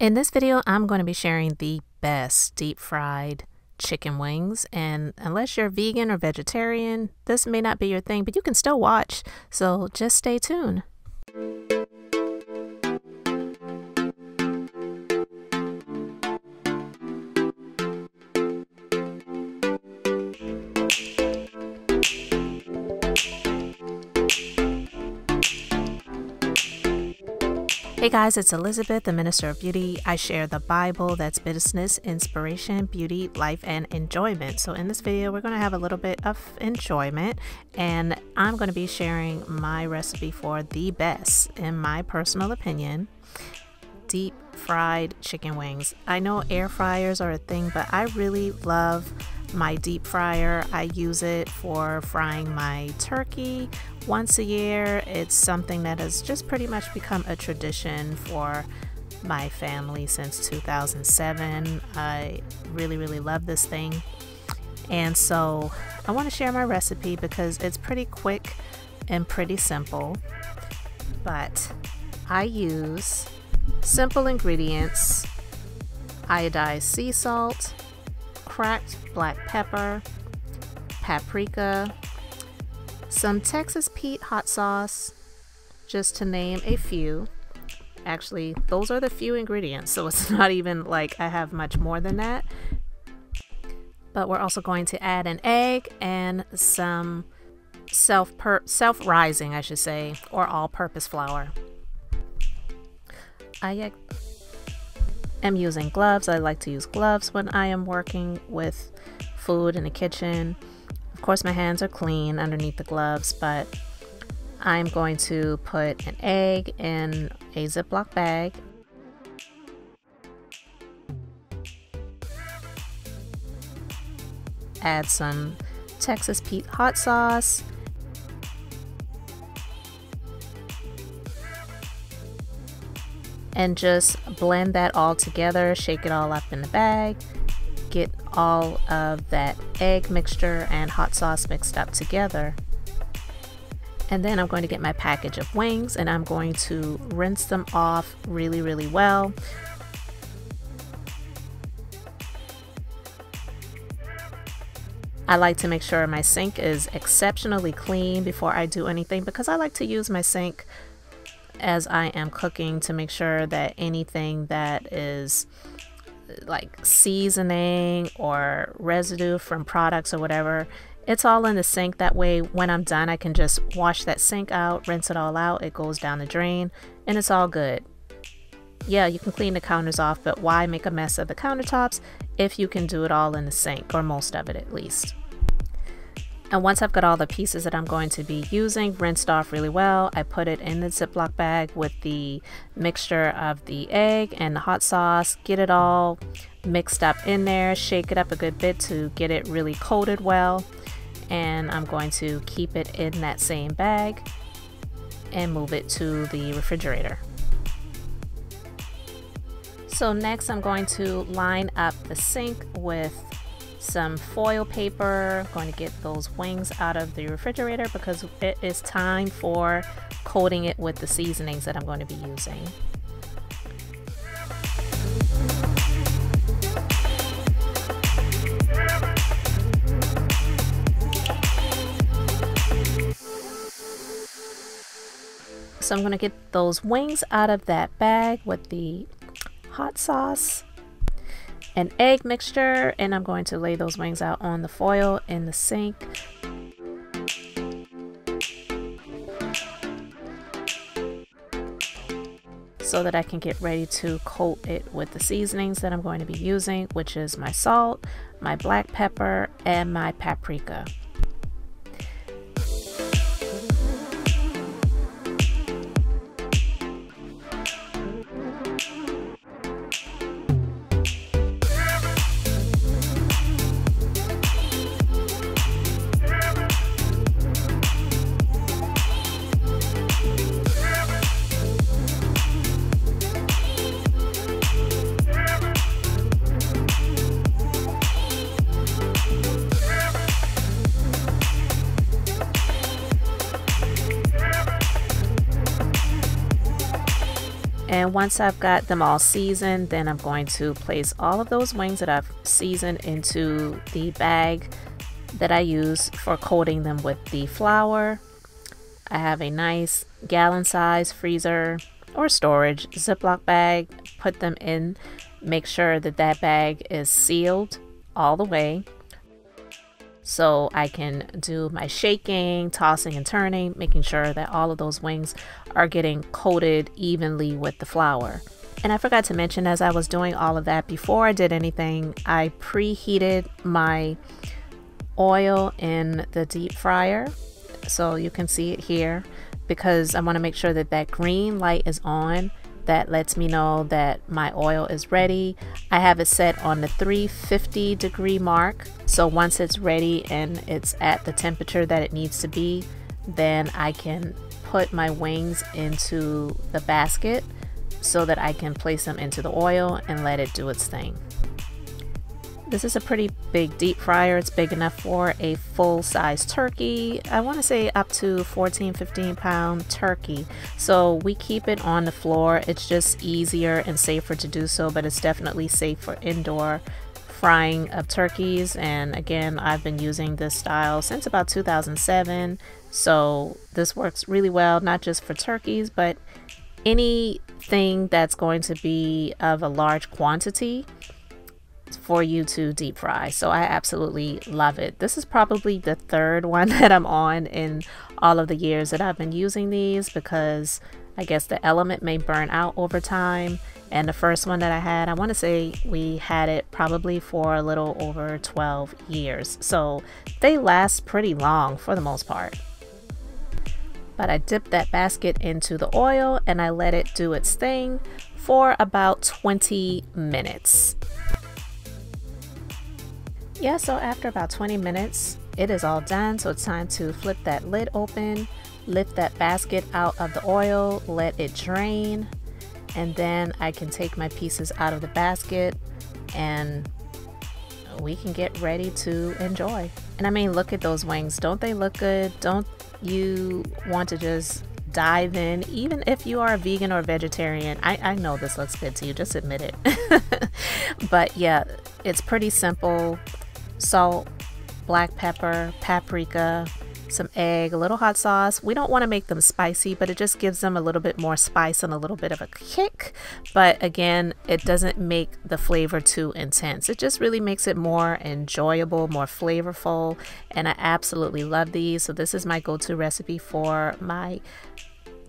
In this video, I'm going to be sharing the best deep-fried chicken wings, and unless you're vegan or vegetarian, this may not be your thing, but you can still watch, so just stay tuned. Hey guys, it's Elizabeth, the Minister of Beauty. I share the Bible, that's business, inspiration, beauty, life, and enjoyment. So in this video, we're going to have a little bit of enjoyment, and I'm going to be sharing my recipe for the best, in my personal opinion, deep fried chicken wings. I know air fryers are a thing, but I really love my deep fryer. I use it for frying my turkey once a year. It's something that has just pretty much become a tradition for my family since 2007. I really love this thing, and so I want to share my recipe because it's pretty quick and pretty simple. But I use simple ingredients: iodized sea salt, cracked black pepper, paprika, some Texas Pete hot sauce, just to name a few. Actually, those are the few ingredients, so it's not even like I have much more than that. But we're also going to add an egg and some self-rising, I should say, or all-purpose flour. I'm using gloves. I like to use gloves when I am working with food in the kitchen. Of course, my hands are clean underneath the gloves, but I'm going to put an egg in a Ziploc bag. Add some Texas Pete hot sauce. And just blend that all together, shake it all up in the bag, get all of that egg mixture and hot sauce mixed up together. And then I'm going to get my package of wings, and I'm going to rinse them off really well. I like to make sure my sink is exceptionally clean before I do anything, because I like to use my sink as I am cooking to make sure that anything that is like seasoning or residue from products or whatever, it's all in the sink. That way when I'm done, I can just wash that sink out, rinse it all out, it goes down the drain, and it's all good. Yeah, you can clean the counters off, but why make a mess of the countertops if you can do it all in the sink, or most of it at least? And once I've got all the pieces that I'm going to be using rinsed off really well, I put it in the Ziploc bag with the mixture of the egg and the hot sauce, get it all mixed up in there, shake it up a good bit to get it really coated well. And I'm going to keep it in that same bag and move it to the refrigerator. So next I'm going to line up the sink with some foil paper. I'm going to get those wings out of the refrigerator because it is time for coating it with the seasonings that I'm going to be using. So I'm going to get those wings out of that bag with the hot sauce, an egg mixture, and I'm going to lay those wings out on the foil in the sink. So that I can get ready to coat it with the seasonings that I'm going to be using, which is my salt, my black pepper, and my paprika. And once I've got them all seasoned, then I'm going to place all of those wings that I've seasoned into the bag that I use for coating them with the flour. I have a nice gallon size freezer or storage Ziploc bag. Put them in, make sure that that bag is sealed all the way so I can do my shaking, tossing and turning, making sure that all of those wings are getting coated evenly with the flour. And I forgot to mention, as I was doing all of that, before I did anything, I preheated my oil in the deep fryer. So you can see it here, because I want to make sure that that green light is on. That lets me know that my oil is ready. I have it set on the 350 degree mark. So once it's ready and it's at the temperature that it needs to be, then I can put my wings into the basket so that I can place them into the oil and let it do its thing. This is a pretty big deep fryer. It's big enough for a full-size turkey. I want to say up to 14-15 pound turkey. So we keep it on the floor. It's just easier and safer to do so, but it's definitely safe for indoor frying of turkeys. And again, I've been using this style since about 2007. So this works really well, not just for turkeys, but anything that's going to be of a large quantity for you to deep fry. So I absolutely love it. This is probably the third one that I'm on in all of the years that I've been using these, because I guess the element may burn out over time. And the first one that I had, I want to say we had it probably for a little over 12 years. So they last pretty long for the most part. But I dipped that basket into the oil and I let it do its thing for about 20 minutes. Yeah, so after about 20 minutes, it is all done. So it's time to flip that lid open, lift that basket out of the oil, let it drain, and then I can take my pieces out of the basket and we can get ready to enjoy. And I mean, look at those wings. Don't they look good? Don't you want to just dive in? Even if you are a vegan or vegetarian, I know this looks good to you, just admit it. But yeah, it's pretty simple. Salt, black pepper, paprika, some egg, a little hot sauce. We don't want to make them spicy, but it just gives them a little bit more spice and a little bit of a kick. But again, it doesn't make the flavor too intense. It just really makes it more enjoyable, more flavorful, and I absolutely love these. So this is my go-to recipe for my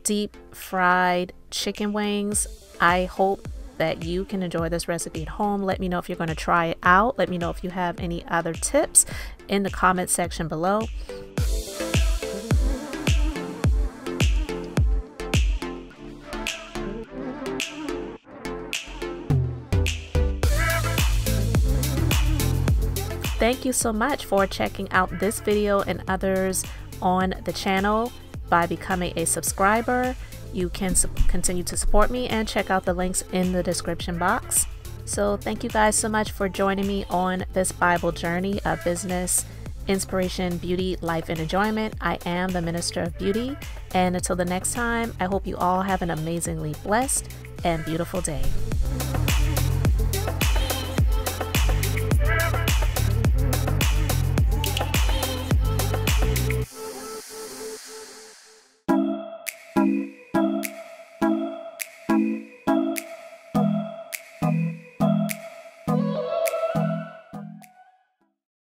deep fried chicken wings. I hope that you can enjoy this recipe at home. Let me know if you're going to try it out. Let me know if you have any other tips in the comment section below. Thank you so much for checking out this video and others on the channel. By becoming a subscriber, you can continue to support me and check out the links in the description box. So thank you guys so much for joining me on this Bible journey of business, inspiration, beauty, life, and enjoyment. I am the Minister of Beauty. And until the next time, I hope you all have an amazingly blessed and beautiful day.